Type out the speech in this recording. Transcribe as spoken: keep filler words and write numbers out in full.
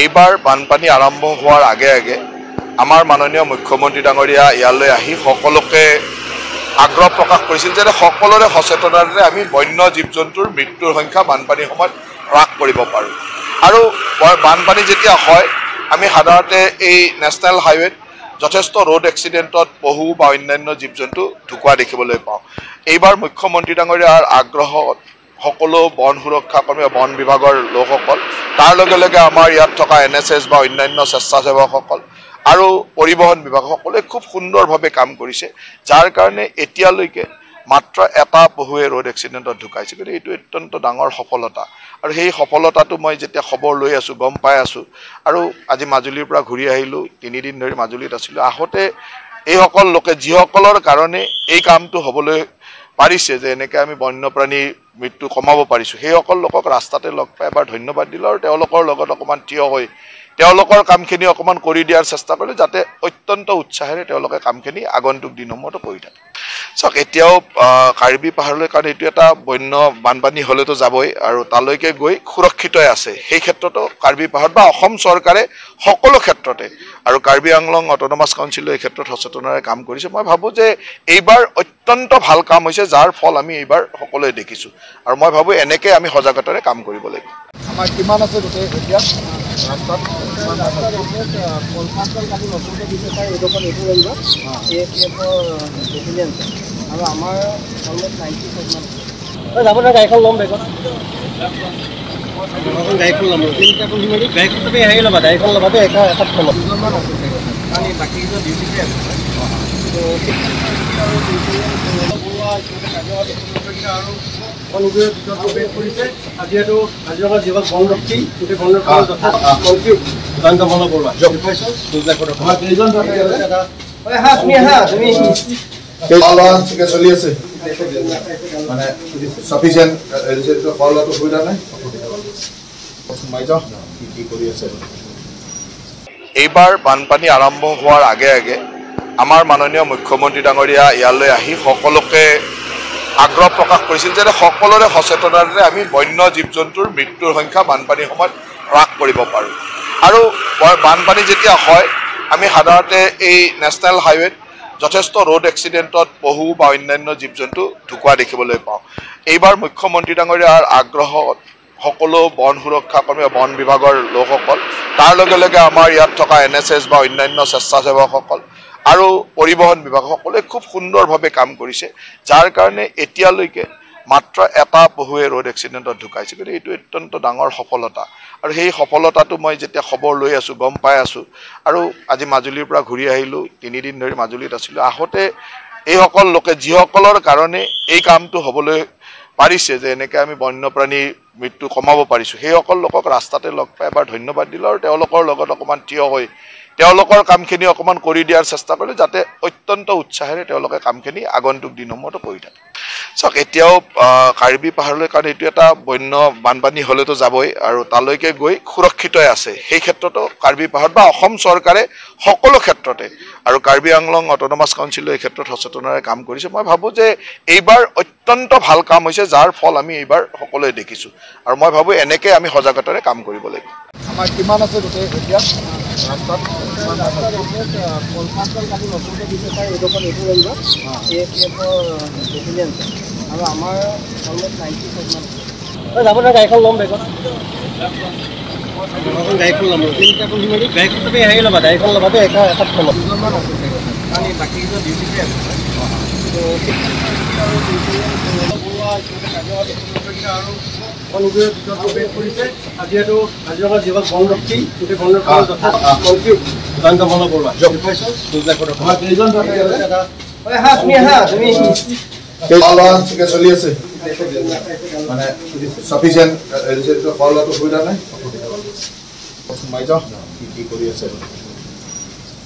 এইবাৰ বানপানী আৰম্ভ হোৱাৰ আগে আগে আমাৰ মাননীয় মুখ্যমন্ত্ৰী ডাঙৰীয়া ইয়ালৈ আহি সকলোকে আগ্ৰহ প্ৰকাশ কৰিছিল যে সকলোৰে সচেতনতাৰে আমি বন্য জীৱ জন্তুৰ মৃত্যুৰ সংখ্যা বানপানীৰ সময়ত হ্ৰাস কৰিব পাৰোঁ। আৰু বানপানী যেতিয়া হয় আমি সাধাৰণতে এই নেশ্যনেল হাইৱেত যথেষ্ট ৰোড এক্সিডেণ্টত পহু বা অন্যান্য জীৱ জন্তু ঢুকুৱা দেখিবলৈ পাওঁ। এইবাৰ মুখ্যমন্ত্ৰী ডাঙৰীয়াৰ আগ্ৰহত সকলো বন সুৰক্ষা কৰ্মী বন বিভাগৰ লোকসকল তাৰ লগে লগে আমাৰ ইয়াত থকা এন এছ এছ বা অন্যান্য স্বেচ্ছাসেৱকসকল আৰু পৰিবহণ বিভাগ সকলে খুব সুন্দৰভাৱে কাম কৰিছে, যাৰ কাৰণে এতিয়ালৈকে মাত্ৰ এটা পহুৱে ৰোড এক্সিডেণ্টত ঢুকাইছে। গতিকে এইটো অত্যন্ত ডাঙৰ সফলতা আৰু সেই সফলতাটো মই যেতিয়া খবৰ লৈ আছোঁ গম পাই আছোঁ। আৰু আজি মাজুলীৰ পৰা ঘূৰি আহিলোঁ, তিনিদিন ধৰি মাজুলীত আছিলোঁ। আহোঁতে এইসকল লোকে যিসকলৰ কাৰণে এই কামটো হ'বলৈ পাৰিছে যে এনেকৈ আমি বন্যপ্ৰাণী মৃত্যু কমাব পাৰিছোঁ, সেইসকল লোকক ৰাস্তাতে লগ পাই এবাৰ ধন্যবাদ দিলোঁ আৰু তেওঁলোকৰ লগত অকণমান থিয় হৈ তেওঁলোকৰ কামখিনি অকণমান কৰি দিয়াৰ চেষ্টা কৰিলোঁ, যাতে অত্যন্ত উৎসাহেৰে তেওঁলোকে কামখিনি আগন্তুক দিনসমূহতো কৰি থাকে। চাওক, এতিয়াও কাৰ্বি পাহাৰলৈ, কাৰণ এইটো এটা বন্য বানপানী হ'লেতো যাবই আৰু তালৈকে গৈ সুৰক্ষিতই আছে, সেই ক্ষেত্ৰতো কাৰ্বি পাহাৰত বা অসম চৰকাৰে সকলো ক্ষেত্ৰতে আৰু কাৰ্বি আংলং অট'নমাছ কাউন্সিলে এই ক্ষেত্ৰত সচেতনতাৰে কাম কৰিছে। মই ভাবোঁ যে এইবাৰ অত্যন্ত ভাল কাম হৈছে, যাৰ ফল আমি এইবাৰ সকলোৱে দেখিছোঁ আৰু মই ভাবোঁ এনেকৈ আমি সজাগতাৰে কাম কৰিব লাগিব। আমাৰ কিমান আছে গোটেই এতিয়া ৰাস্তাত আৰু আমাৰ যাব লাগে গাড়ীখন ল'ম বেগত গাড়ীখন ল'ম গাড়ীখন তুমি হেৰি ল'বা গাড়ীখন ল'বা দেই এটা এটাত ফলত দুজনমান আছে কাৰণ এই বাকীকেইজন ডিউটিতে আছে আৰু অনুগ্ৰহ বেট কৰিছে আজিহেতু হাজিৰাবাদ জীৱন বন্ধ ৰাখি গোটেই বন্ধ কমপ্লিট জয়ন্ত বন্ধ কৰোৱা জব পাইছোঁ দুই লাখ টকা কেইজন হা তুমি হা তুমি চলি আছে মানে চাফিচিয়েণ্ট খোৱা লোৱাটো সুবিধা নাই সোমাই যাওঁ কি কি কৰি আছে। এইবাৰ বানপানী আৰম্ভ হোৱাৰ আগে আগে আমাৰ মাননীয় মুখ্যমন্ত্ৰী ডাঙৰীয়া ইয়ালৈ আহি সকলোকে আগ্ৰহ প্ৰকাশ কৰিছিল যে সকলোৰে সচেতনতাৰে আমি বন্য জীৱ জন্তুৰ মৃত্যুৰ সংখ্যা বানপানীৰ সময়ত হ্ৰাস কৰিব পাৰোঁ। আৰু বানপানী যেতিয়া হয় আমি সাধাৰণতে এই নেশ্যনেল হাইৱেত যথেষ্ট ৰোড এক্সিডেণ্টত পহু বা অন্যান্য জীৱ জন্তু ঢুকুৱা দেখিবলৈ পাওঁ। এইবাৰ মুখ্যমন্ত্ৰী ডাঙৰীয়াৰ আগ্ৰহত সকলো বন সুৰক্ষা কৰ্মী বন বিভাগৰ লোকসকল তাৰ লগে লগে আমাৰ ইয়াত থকা এন এছ এছ বা অন্যান্য স্বেচ্ছাসেৱকসকল আৰু পৰিবহণ বিভাগ সকলে খুব সুন্দৰভাৱে কাম কৰিছে, যাৰ কাৰণে এতিয়ালৈকে মাত্ৰ এটা পহুৱে ৰোড এক্সিডেণ্টত ঢুকাইছে। গতিকে এইটো অত্যন্ত ডাঙৰ সফলতা আৰু সেই সফলতাটো মই যেতিয়া খবৰ লৈ আছোঁ গম পাই আছোঁ। আৰু আজি মাজুলীৰ পৰা ঘূৰি আহিলোঁ, তিনিদিন ধৰি মাজুলীত আছিলোঁ। আহোঁতে এইসকল লোকে যিসকলৰ কাৰণে এই কামটো হ'বলৈ পাৰিছে যে এনেকৈ আমি বন্যপ্ৰাণী মৃত্যু কমাব পাৰিছোঁ, সেইসকল লোকক ৰাস্তাতে লগ পাই এবাৰ ধন্যবাদ দিলোঁ আৰু তেওঁলোকৰ লগত অকণমান থিয় হৈ তেওঁলোকৰ কামখিনি অকণমান কৰি দিয়াৰ চেষ্টা কৰিলোঁ, যাতে অত্যন্ত উৎসাহেৰে তেওঁলোকে কামখিনি আগন্তুক দিনসমূহতো কৰি থাকে। চাওক, এতিয়াও কাৰ্বি পাহাৰলৈ, কাৰণ এইটো এটা বন্য বানপানী হ'লেতো যাবই আৰু তালৈকে গৈ সুৰক্ষিতই আছে, সেই ক্ষেত্ৰতো কাৰ্বি পাহাৰত বা অসম চৰকাৰে সকলো ক্ষেত্ৰতে আৰু কাৰ্বি আংলং অট'নমাছ কাউন্সিলে এই ক্ষেত্ৰত সচেতনতাৰে কাম কৰিছে। মই ভাবোঁ যে এইবাৰ অত্যন্ত ভাল কাম হৈছে, যাৰ ফল আমি এইবাৰ সকলোৱে দেখিছোঁ আৰু মই ভাবোঁ এনেকৈ আমি সজাগতাৰে কাম কৰিব লাগিব। আমাৰ কিমান আছে গোটেই এতিয়া ৰাস্তাত আৰু আমাৰ যাব লাগে গাড়ীখন ল'ম বেগত গাড়ীখন ল'ম গাড়ীখন তুমি হেৰি ল'বা গাড়ীখন ল'বা দেই এটা এটাত ফলত দুজনমান আছে কাৰণ এই বাকীকেইজন ডিউটিতে আছে আৰু অনুগ্ৰহ বেট কৰিছে আজিহেতু হাজিৰাবাদ জীৱন বন্ধ ৰাখি গোটেই বন্ধ কমপ্লিট জয়ন্ত বন্ধ কৰোৱা জব পাইছোঁ দুই লাখ টকা কেইজন হা তুমি হা তুমি চলি আছে মানে চাফিচিয়েণ্ট খোৱা লোৱাটো সুবিধা নাই সোমাই যাওঁ কি কি কৰি আছে।